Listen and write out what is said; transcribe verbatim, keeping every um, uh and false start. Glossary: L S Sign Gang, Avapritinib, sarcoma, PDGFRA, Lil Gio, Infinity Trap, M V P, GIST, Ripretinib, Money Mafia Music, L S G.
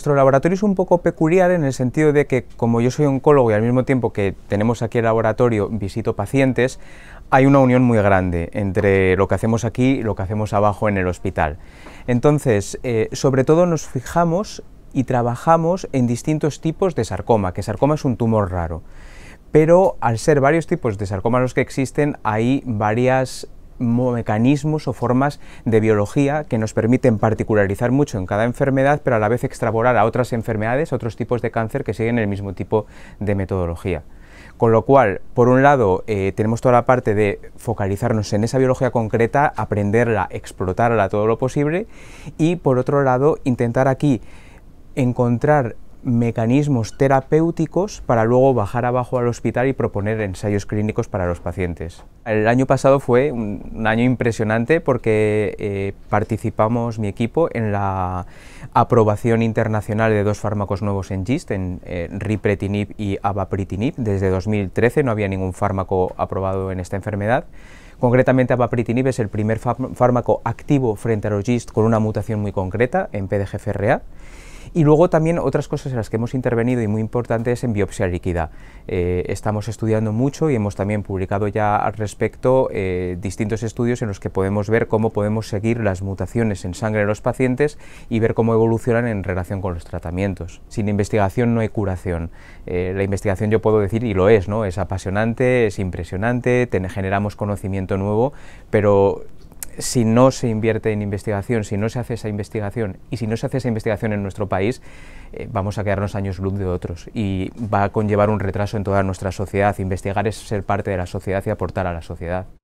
Nuestro laboratorio es un poco peculiar en el sentido de que, como yo soy oncólogo y al mismo tiempo que tenemos aquí el laboratorio, visito pacientes, hay una unión muy grande entre lo que hacemos aquí y lo que hacemos abajo en el hospital. Entonces, eh, sobre todo nos fijamos y trabajamos en distintos tipos de sarcoma, que sarcoma es un tumor raro, pero al ser varios tipos de sarcoma los que existen, hay varias mecanismos o formas de biología que nos permiten particularizar mucho en cada enfermedad, pero a la vez extrapolar a otras enfermedades, otros tipos de cáncer que siguen el mismo tipo de metodología. Con lo cual, por un lado, eh, tenemos toda la parte de focalizarnos en esa biología concreta, aprenderla, explotarla todo lo posible, y por otro lado, intentar aquí encontrar mecanismos terapéuticos para luego bajar abajo al hospital y proponer ensayos clínicos para los pacientes. El año pasado fue un año impresionante porque eh, participamos, mi equipo, en la aprobación internacional de dos fármacos nuevos en GIST, en eh, Ripretinib y Avapritinib. Desde dos mil trece no había ningún fármaco aprobado en esta enfermedad. Concretamente, Avapritinib es el primer fármaco activo frente a los GIST con una mutación muy concreta en P D G F R A. Y luego también otras cosas en las que hemos intervenido y muy importante es en biopsia líquida. Eh, estamos estudiando mucho y hemos también publicado ya al respecto eh, distintos estudios en los que podemos ver cómo podemos seguir las mutaciones en sangre de los pacientes y ver cómo evolucionan en relación con los tratamientos. Sin investigación no hay curación. Eh, la investigación, yo puedo decir, y lo es, ¿no? Es apasionante, es impresionante, te, generamos conocimiento nuevo, pero si no se invierte en investigación, si no se hace esa investigación y si no se hace esa investigación en nuestro país, eh, vamos a quedarnos años luz de otros y va a conllevar un retraso en toda nuestra sociedad. Investigar es ser parte de la sociedad y aportar a la sociedad.